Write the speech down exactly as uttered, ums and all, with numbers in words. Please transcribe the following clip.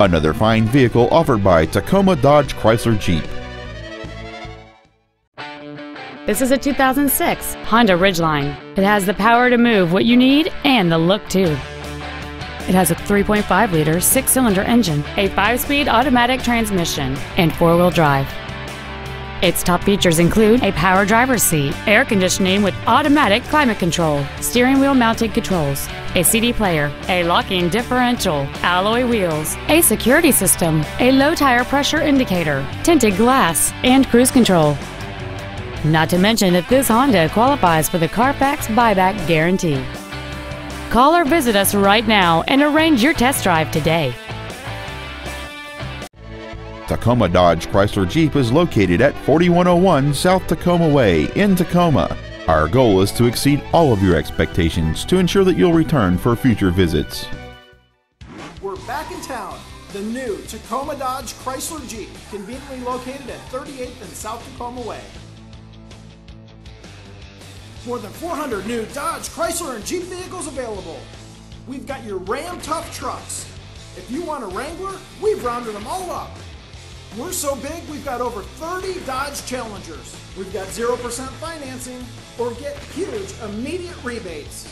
Another fine vehicle offered by Tacoma Dodge Chrysler Jeep. This is a two thousand six Honda Ridgeline. It has the power to move what you need and the look too. It has a three point five liter six-cylinder engine, a five-speed automatic transmission, and four-wheel drive. Its top features include a power driver's seat, air conditioning with automatic climate control, steering wheel mounted controls, a C D player, a locking differential, alloy wheels, a security system, a low tire pressure indicator, tinted glass, and cruise control. Not to mention that this Honda qualifies for the Carfax buyback guarantee. Call or visit us right now and arrange your test drive today. Tacoma Dodge Chrysler Jeep is located at forty-one oh one South Tacoma Way in Tacoma. Our goal is to exceed all of your expectations to ensure that you'll return for future visits. We're back in town. The new Tacoma Dodge Chrysler Jeep, conveniently located at thirty-eighth and South Tacoma Way. More than four hundred new Dodge, Chrysler, and Jeep vehicles available. We've got your Ram Tough trucks. If you want a Wrangler, we've rounded them all up. We're so big, we've got over thirty Dodge Challengers. We've got zero percent financing or get huge immediate rebates.